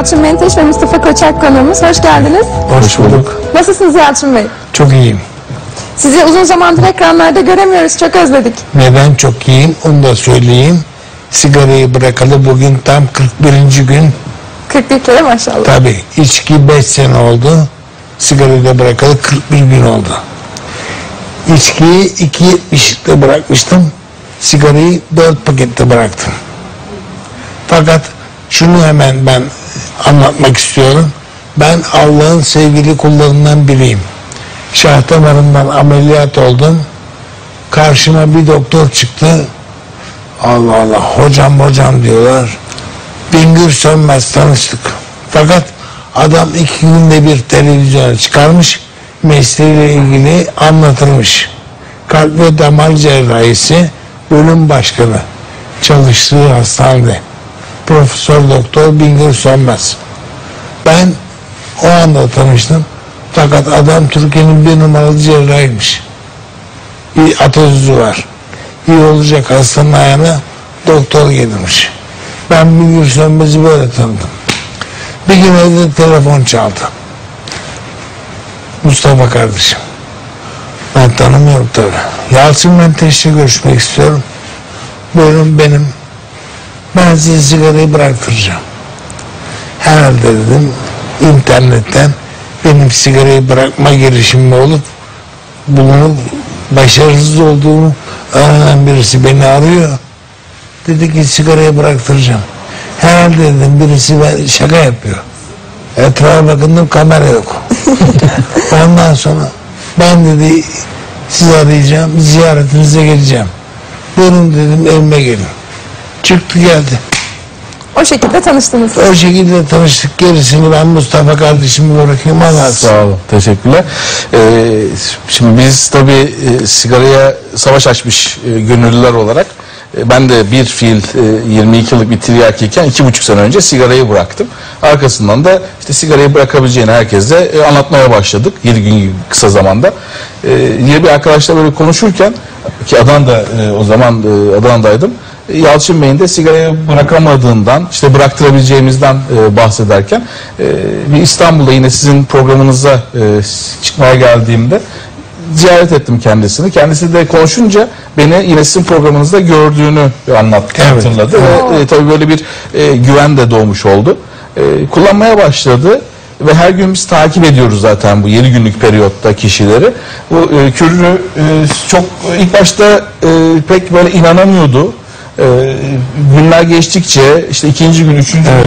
Yalçın Menteş ve Mustafa Koçak konuğumuz. Hoş geldiniz. Hoş bulduk. Nasılsınız Yalçın Bey? Çok iyiyim. Sizi uzun zamandır ekranlarda göremiyoruz. Çok özledik. Neden çok iyiyim? Onu da söyleyeyim. Sigarayı bırakalı bugün tam 41. gün. 41 kere maşallah. Tabii. İçki 5 sene oldu. Sigarayı da bırakalı 41 gün oldu. İçkiyi 2.70'likte bırakmıştım. Sigarayı 4 pakette bıraktım. Fakat şunu hemen ben anlatmak istiyorum. Ben Allah'ın sevgili kullarından biriyim. Şah damarından ameliyat oldum. Karşıma bir doktor çıktı. Allah Allah, hocam diyorlar. Bingür Sönmez tanıştık. Fakat adam 2 günde bir televizyona çıkarmış. Mesleğiyle ilgili anlatılmış. Kalp ve damar cerrahisi bölüm başkanı. Çalıştığı hastanede. Profesör Doktor Bingür Sönmez. Ben o anda tanıştım. Fakat adam Türkiye'nin 1 numaralı cerrahıymış. Bir atasözü var. İyi olacak hastanın ayağına doktor gelirmiş. Ben Bingür Sönmez'i böyle tanıdım. Bir gün evde telefon çaldı. Mustafa kardeşim. Ben tanımıyorum tabii. Yalçın Menteş'le görüşmek istiyorum. Buyurun benim. Ben size sigarayı bıraktıracağım. Herhalde dedim internetten benim sigarayı bırakma girişimi olup bunun başarısız olduğunu öğrenen birisi beni arıyor. Dedi ki sigarayı bıraktıracağım. Herhalde dedim birisi şaka yapıyor. Etrafa bakındım kamera yok. Ondan sonra ben dedi sizi arayacağım, ziyaretinize geleceğim. Buyurun dedim evime gelin. Çıktı geldi. O şekilde tanıştınız. O şekilde tanıştık. Gerisini ben Mustafa kardeşimi bırakayım. Sağ olun. Teşekkürler. Şimdi biz tabii sigaraya savaş açmış gönüllüler olarak ben de bir fiil 22 yıllık bir tiryakiyken 2,5 sene önce sigarayı bıraktım. Arkasından da işte sigarayı bırakabileceğini herkese anlatmaya başladık. 7 gün gibi kısa zamanda. Yine bir arkadaşla böyle konuşurken ki Adana'da o zaman Adana'daydım. Yalçın Bey'in de sigarayı bırakamadığından, işte bıraktırabileceğimizden bahsederken İstanbul'da yine sizin programınıza çıkmaya geldiğimde ziyaret ettim kendisini. Kendisi de konuşunca beni yine sizin programınızda gördüğünü anlattı, evet. Hatırladı. Ve tabii böyle bir güven de doğmuş oldu. Kullanmaya başladı. Ve her gün biz takip ediyoruz zaten bu 7 günlük periyotta kişileri. Bu kürünü çok ilk başta pek böyle inanamıyordu. Günler geçtikçe işte 2. gün, 3. gün. Evet.